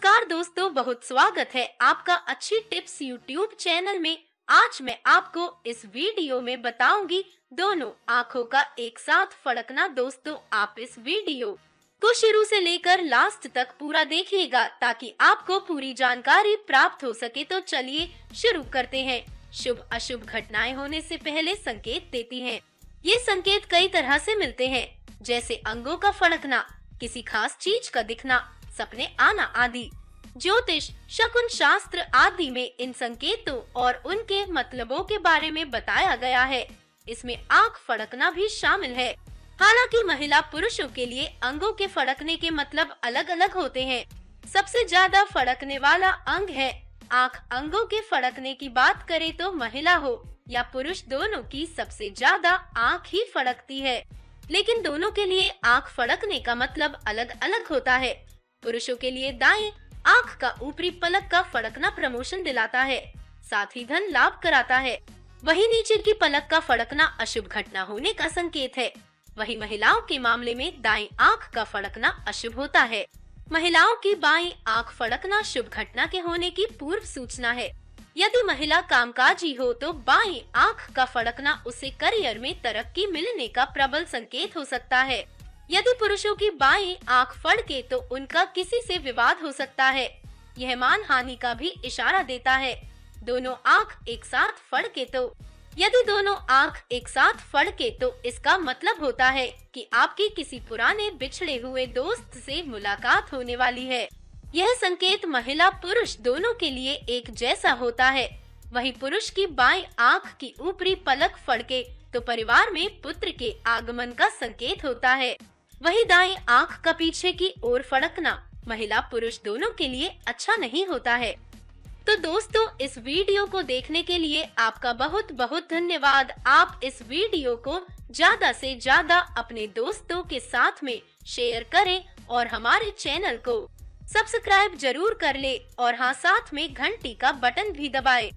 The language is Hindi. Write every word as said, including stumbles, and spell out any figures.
नमस्कार दोस्तों, बहुत स्वागत है आपका अच्छी टिप्स यूट्यूब चैनल में। आज मैं आपको इस वीडियो में बताऊंगी दोनों आँखों का एक साथ फड़कना। दोस्तों, आप इस वीडियो को शुरू से लेकर लास्ट तक पूरा देखिएगा ताकि आपको पूरी जानकारी प्राप्त हो सके। तो चलिए शुरू करते हैं। शुभ अशुभ घटनाएं होने से पहले संकेत देती हैं। ये संकेत कई तरह से मिलते हैं, जैसे अंगों का फड़कना, किसी खास चीज का दिखना, सपने आना आदि। ज्योतिष, शकुन शास्त्र आदि में इन संकेतों और उनके मतलबों के बारे में बताया गया है। इसमें आँख फड़कना भी शामिल है। हालांकि महिला पुरुषों के लिए अंगों के फड़कने के मतलब अलग अलग होते हैं। सबसे ज्यादा फड़कने वाला अंग है आँख। अंगों के फड़कने की बात करें तो महिला हो या पुरुष, दोनों की सबसे ज्यादा आँख ही फड़कती है, लेकिन दोनों के लिए आँख फड़कने का मतलब अलग अलग होता है। पुरुषों के लिए दाएं आँख का ऊपरी पलक का फड़कना प्रमोशन दिलाता है, साथ ही धन लाभ कराता है। वहीं नीचे की पलक का फड़कना अशुभ घटना होने का संकेत है। वहीं महिलाओं के मामले में दाएं आँख का फड़कना अशुभ होता है। महिलाओं की बाएं आँख फड़कना शुभ घटना के होने की पूर्व सूचना है। यदि महिला कामकाजी हो तो बाएं आँख का फड़कना उसे करियर में तरक्की मिलने का प्रबल संकेत हो सकता है। यदि पुरुषों की बाएं आँख फड़के तो उनका किसी से विवाद हो सकता है। यह मान हानि का भी इशारा देता है। दोनों आँख एक साथ फड़के तो यदि दोनों आँख एक साथ फड़के तो इसका मतलब होता है कि आपकी किसी पुराने बिछड़े हुए दोस्त से मुलाकात होने वाली है। यह संकेत महिला पुरुष दोनों के लिए एक जैसा होता है। वहीं पुरुष की बाएं आँख की ऊपरी पलक फड़के तो परिवार में पुत्र के आगमन का संकेत होता है। वही दाएं आँख का पीछे की ओर फड़कना महिला पुरुष दोनों के लिए अच्छा नहीं होता है। तो दोस्तों, इस वीडियो को देखने के लिए आपका बहुत बहुत धन्यवाद। आप इस वीडियो को ज्यादा से ज्यादा अपने दोस्तों के साथ में शेयर करें और हमारे चैनल को सब्सक्राइब जरूर कर ले, और हाँ, साथ में घंटी का बटन भी दबाए।